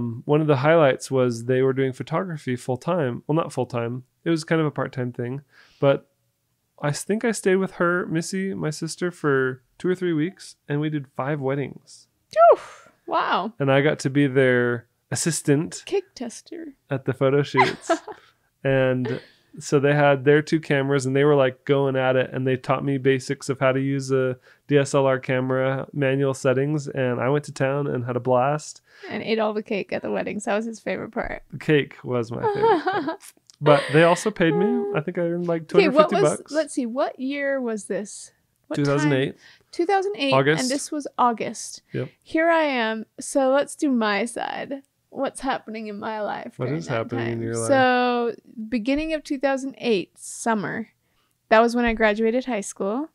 one of the highlights was they were doing photography full time. Well, not full time. It was kind of a part-time thing, but I think I stayed with her, Missy, my sister, for 2 or 3 weeks, and we did 5 weddings. Oof, wow. And I got to be their assistant. Cake tester. At the photo shoots. And so they had their 2 cameras, and they were like going at it, and they taught me basics of how to use a DSLR camera, manual settings, and I went to town and had a blast. And ate all the cake at the wedding, so that was his favorite part. The cake was my favorite part. But they also paid me. I think I earned like $250. Let's see. What year was this? What 2008. Time? 2008. August. And this was August. Yep. Here I am. So let's do my side. What's happening in my life? What is happening in your life? So beginning of 2008, summer. That was when I graduated high school.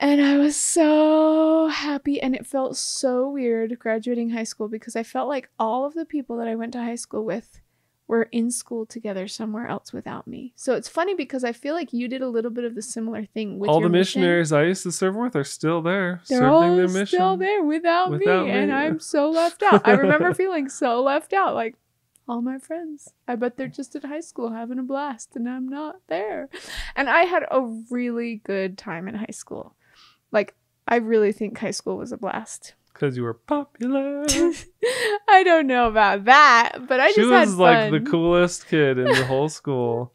And I was so happy, and it felt so weird graduating high school because I felt like all of the people that I went to high school with were in school together somewhere else without me. So it's funny because I feel like you did a little bit of the similar thing with all your the missionaries mission. I used to serve with are still there. They're all their mission. Still there without me, and I'm so left out. I remember feeling so left out, like all my friends, I bet they're just at high school having a blast, and I'm not there. And I had a really good time in high school. Like, I really think high school was a blast. Because you were popular. I don't know about that, but I just had fun. She was like the coolest kid in the whole school,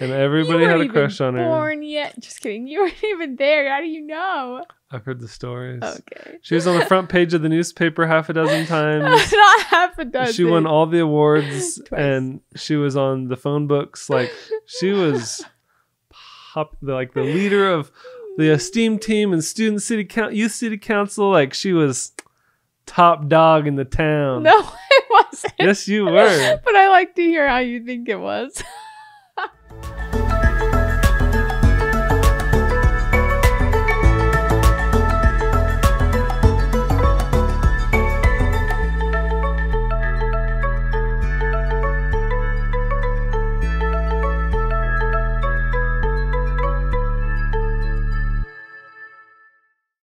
and everybody had a crush on her. You weren't born yet. Just kidding. You weren't even there. How do you know? I've heard the stories. Okay. She was on the front page of the newspaper half a dozen times. Not half a dozen. She won all the awards, and she was on the phone books. Like, she was like the leader of the esteemed team and student city youth city council. Like, she was top dog in the town. No, it wasn't. Yes, you were. But I like to hear how you think it was.